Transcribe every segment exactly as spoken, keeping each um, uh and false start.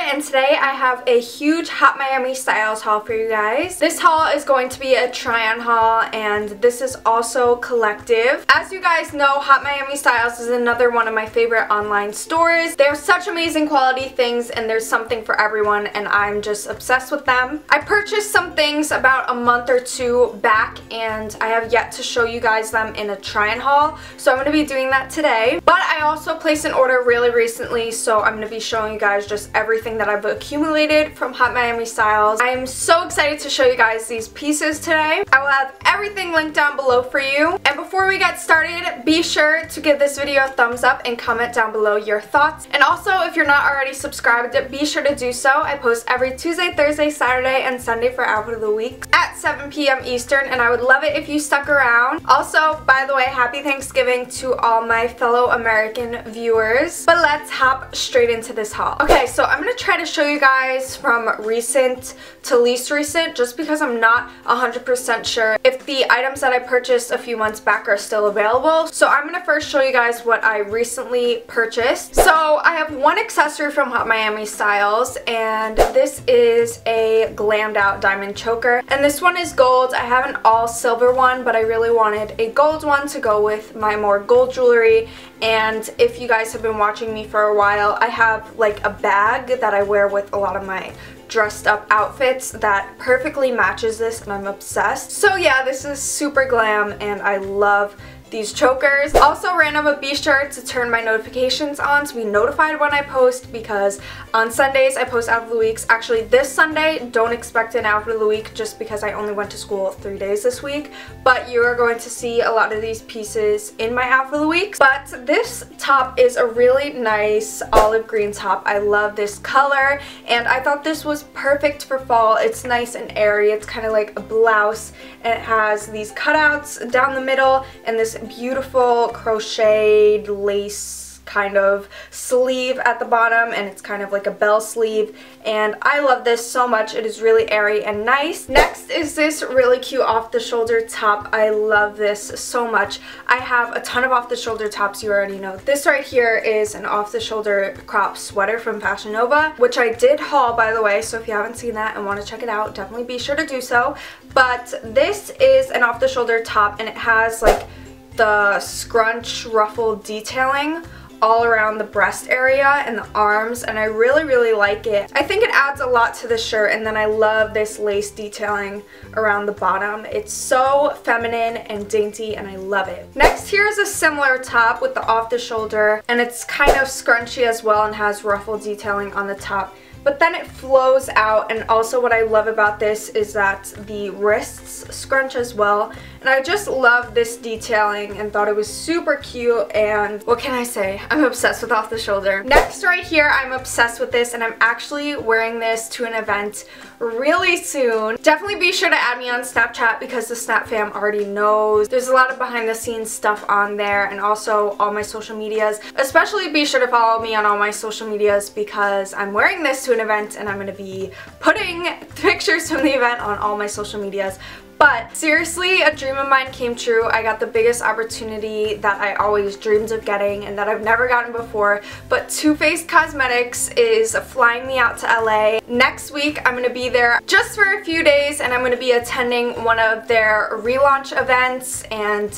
and today I have a huge Hot Miami Styles haul for you guys. This haul is going to be a try on haul, and this is also collective. As you guys know, Hot Miami Styles is another one of my favorite online stores. They have such amazing quality things, and there's something for everyone, and I'm just obsessed with them. I purchased some things about a month or two back, and I have yet to show you guys them in a try on haul, so I'm going to be doing that today. But I also placed an order really recently, so I'm going to be showing you guys just everything that I've accumulated from Hot Miami Styles. I am so excited to show you guys these pieces today. I will have everything linked down below for you. And before we get started, be sure to give this video a thumbs up and comment down below your thoughts. And also, if you're not already subscribed, be sure to do so. I post every Tuesday, Thursday, Saturday, and Sunday for Out of the Week at seven p m Eastern, and I would love it if you stuck around. Also, by the way, happy Thanksgiving to all my fellow American viewers. But let's hop straight into this haul. Okay, so I'm going to try to show you guys from recent to least recent, just because I'm not one hundred percent sure if the items that I purchased a few months back are still available. So I'm going to first show you guys what I recently purchased. So I have one accessory from Hot Miami Styles, and this is a glammed out diamond choker, and this one is gold. I have an all silver one, but I really wanted a gold one to go with my more gold jewelry. And if you guys have been watching me for a while, I have like a bag that I wear with a lot of my dressed up outfits that perfectly matches this, and I'm obsessed. So yeah, this is super glam, and I love these chokers. Also random, but be sure to turn my notifications on to be notified when I post, because on Sundays I post Out of the Weeks. Actually this Sunday, don't expect an Out of the Week just because I only went to school three days this week, but you are going to see a lot of these pieces in my Out of the Weeks. But this top is a really nice olive green top. I love this color, and I thought this was perfect for fall. It's nice and airy. It's kind of like a blouse, and it has these cutouts down the middle and this beautiful crocheted lace kind of sleeve at the bottom, and it's kind of like a bell sleeve, and I love this so much. It is really airy and nice. Next is this really cute off-the-shoulder top. I love this so much. I have a ton of off-the-shoulder tops, you already know. This right here is an off-the-shoulder crop sweater from Fashion Nova, which I did haul, by the way, so if you haven't seen that and want to check it out, definitely be sure to do so. But this is an off-the-shoulder top, and it has like the scrunch ruffle detailing all around the breast area and the arms, and I really really like it. I think it adds a lot to the shirt, and then I love this lace detailing around the bottom. It's so feminine and dainty, and I love it. Next here is a similar top with the off the shoulder, and it's kind of scrunchy as well and has ruffle detailing on the top, but then it flows out. And also what I love about this is that the wrists scrunch as well, and I just love this detailing and thought it was super cute. And what can I say, I'm obsessed with off the shoulder. Next right here, I'm obsessed with this, and I'm actually wearing this to an event really soon. Definitely be sure to add me on Snapchat, because the Snap fam already knows there's a lot of behind the scenes stuff on there, and also all my social medias. Especially be sure to follow me on all my social medias, because I'm wearing this to an event, and I'm going to be putting pictures from the event on all my social medias. But seriously, a dream of mine came true. I got the biggest opportunity that I always dreamed of getting and that I've never gotten before. But Too Faced Cosmetics is flying me out to L A. Next week, I'm going to be there just for a few days, and I'm going to be attending one of their relaunch events, and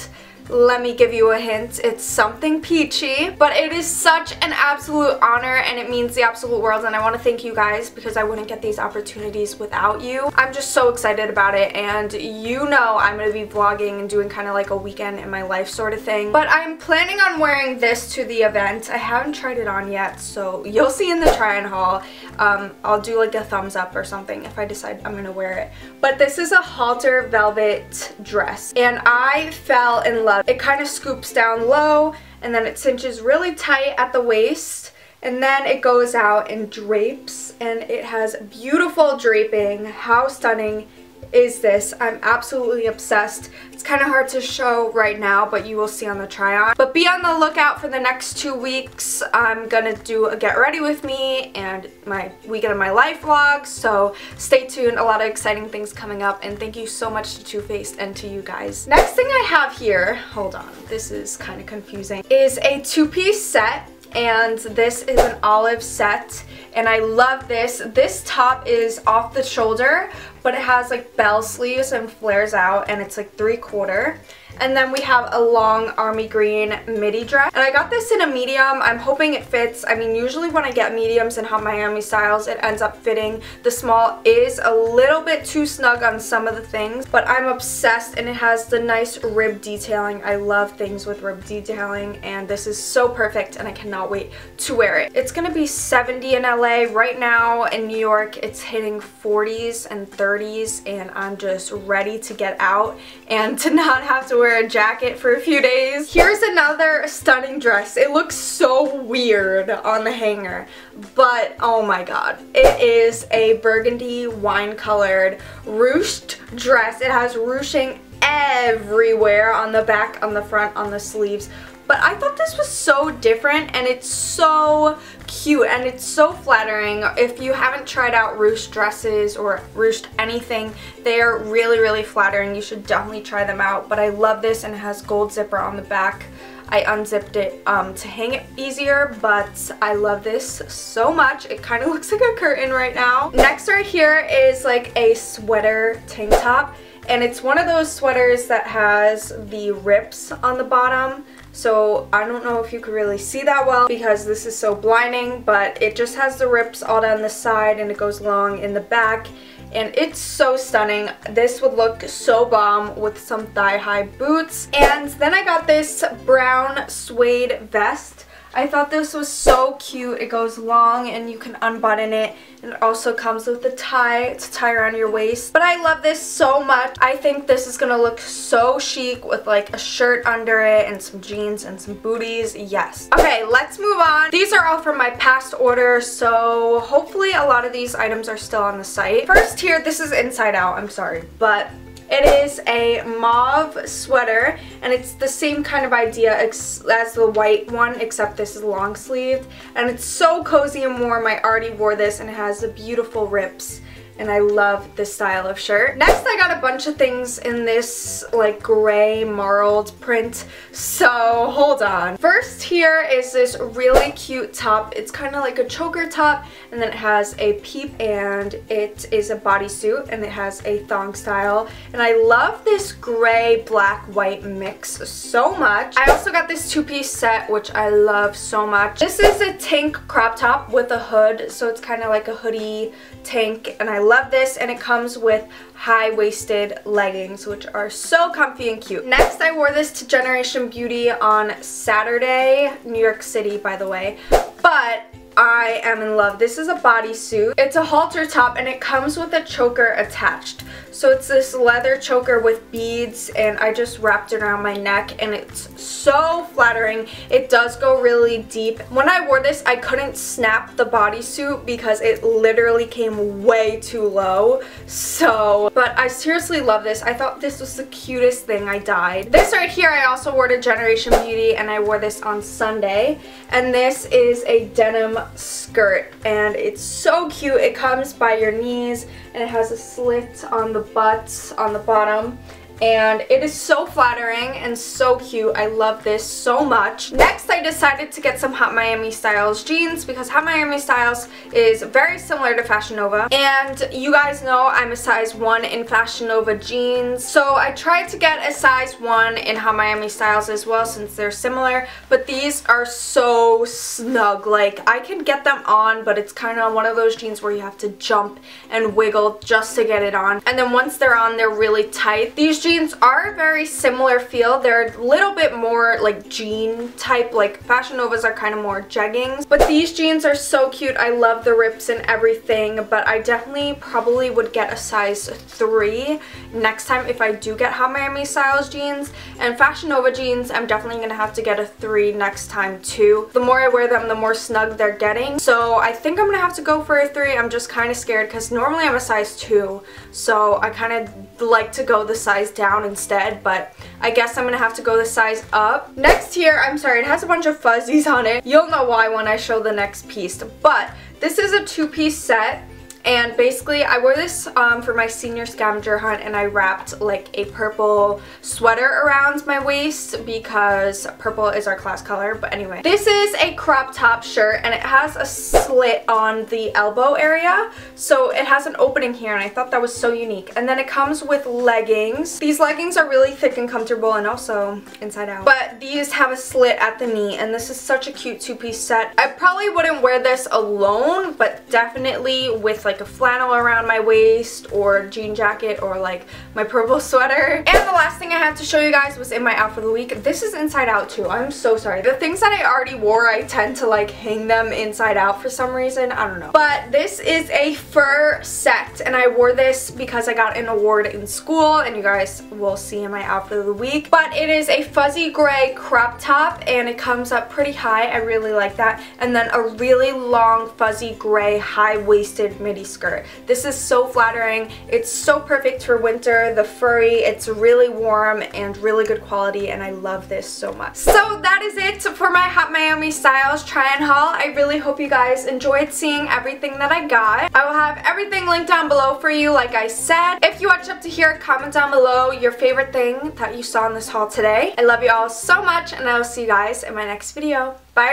let me give you a hint, it's something peachy. But it is such an absolute honor, and it means the absolute world, and I want to thank you guys, because I wouldn't get these opportunities without you. I'm just so excited about it, and you know I'm going to be vlogging and doing kind of like a weekend in my life sort of thing. But I'm planning on wearing this to the event. I haven't tried it on yet, so you'll see in the try on haul. Um, I'll do like a thumbs up or something if I decide I'm going to wear it. But this is a halter velvet dress, and I fell in love. It kind of scoops down low, and then it cinches really tight at the waist, and then it goes out and drapes, and it has beautiful draping. How stunning is this? I'm absolutely obsessed. It's kind of hard to show right now, but you will see on the try on. But be on the lookout for the next two weeks. I'm gonna do a get ready with me and my weekend of my life vlog, so stay tuned. A lot of exciting things coming up, and thank you so much to Too Faced and to you guys. Next thing I have here, hold on, this is kind of confusing, is a two-piece set. and this is an olive set, and I love this. This top is off the shoulder, but it has like bell sleeves and flares out, and it's like three quarter. And then we have a long army green midi dress. And I got this in a medium. I'm hoping it fits. I mean, usually when I get mediums in Hot Miami Styles, it ends up fitting. The small is a little bit too snug on some of the things, but I'm obsessed, and it has the nice rib detailing. I love things with rib detailing, and this is so perfect, and I cannot wait to wear it. It's gonna be seventy in L A. Right now in New York, it's hitting forties and thirties, and I'm just ready to get out and to not have to wear a jacket for a few days. Here's another stunning dress. It looks so weird on the hanger, but oh my god. It is a burgundy wine colored ruched dress. It has ruching everywhere on the back, on the front, on the sleeves. But I thought this was so different, and it's so cute, and it's so flattering. If you haven't tried out ruched dresses or ruched anything, they are really, really flattering. You should definitely try them out. But I love this, and it has gold zipper on the back. I unzipped it um, to hang it easier, but I love this so much. It kind of looks like a curtain right now. Next right here is like a sweater tank top, and it's one of those sweaters that has the rips on the bottom. So I don't know if you could really see that well because this is so blinding, but it just has the rips all down the side, and it goes long in the back, and it's so stunning. This would look so bomb with some thigh-high boots. And then I got this brown suede vest. I thought this was so cute. It goes long, and you can unbutton it, and it also comes with a tie to tie around your waist. But I love this so much. I think this is gonna look so chic with like a shirt under it and some jeans and some booties. Yes. Okay, let's move on. These are all from my past order, so hopefully a lot of these items are still on the site. First here, this is inside out, I'm sorry, but it is a mauve sweater, and it's the same kind of idea as the white one, except this is long sleeved, and it's so cozy and warm. I already wore this, and it has the beautiful rips, and I love this style of shirt. Next, I got a bunch of things in this like gray marled print, so hold on. First here is this really cute top. It's kind of like a choker top, and then it has a peep, and it is a bodysuit, and it has a thong style, and I love this gray black white mix so much. I also got this two-piece set, which I love so much. This is a tank crop top with a hood, so it's kind of like a hoodie tank, and I love this, and it comes with high-waisted leggings, which are so comfy and cute. Next, I wore this to Generation Beauty on Saturday, New York City, by the way, but I am in love. This is a bodysuit. It's a halter top, and it comes with a choker attached. So it's this leather choker with beads, and I just wrapped it around my neck, and it's so flattering. It does go really deep. When I wore this, I couldn't snap the bodysuit because it literally came way too low. So, but I seriously love this. I thought this was the cutest thing. I died. This right here I also wore to Generation Beauty, and I wore this on Sunday. And this is a denim skirt, and it's so cute. It comes by your knees, and it has a slit on the butts on the bottom, and it is so flattering and so cute. I love this so much. Next, I decided to get some Hot Miami Styles jeans because Hot Miami Styles is very similar to Fashion Nova, and you guys know I'm a size one in Fashion Nova jeans, so I tried to get a size one in Hot Miami Styles as well since they're similar. But these are so snug. Like, I can get them on, but it's kind of one of those jeans where you have to jump and wiggle just to get it on, and then once they're on, they're really tight. These jeans Jeans are a very similar feel. They're a little bit more like jean type. Like Fashion Novas are kind of more jeggings, but these jeans are so cute. I love the rips and everything, but I definitely probably would get a size three next time if I do get Hot Miami Styles jeans. And Fashion Nova jeans, I'm definitely gonna have to get a three next time too. The more I wear them, the more snug they're getting, so I think I'm gonna have to go for a three. I'm just kind of scared because normally I'm a size two, so I kind of like to go the size down instead, but I guess I'm gonna have to go the size up. Next here, I'm sorry, it has a bunch of fuzzies on it. You'll know why when I show the next piece, but this is a two-piece set, And basically, I wore this um, for my senior scavenger hunt, and I wrapped like a purple sweater around my waist because purple is our class color. But anyway, this is a crop top shirt, and it has a slit on the elbow area, so it has an opening here, and I thought that was so unique. And then it comes with leggings. These leggings are really thick and comfortable, and also inside out. But these have a slit at the knee, and this is such a cute two-piece set. I probably wouldn't wear this alone, but definitely with like like a flannel around my waist or jean jacket or like my purple sweater. And the last thing I had to show you guys was in my outfit of the week. This is inside out too. I'm so sorry. The things that I already wore, I tend to like hang them inside out for some reason. I don't know. But this is a fur set, and I wore this because I got an award in school, and you guys will see in my outfit of the week. But it is a fuzzy gray crop top, and it comes up pretty high. I really like that. And then a really long fuzzy gray high-waisted midi skirt. This is so flattering. It's so perfect for winter. The furry, it's really warm and really good quality, and I love this so much. So that is it for my Hot Miami Styles try and haul. I really hope you guys enjoyed seeing everything that I got. I will have everything linked down below for you, like I said. If you watched up to here, comment down below your favorite thing that you saw in this haul today. I love you all so much, and I will see you guys in my next video. Bye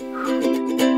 everyone!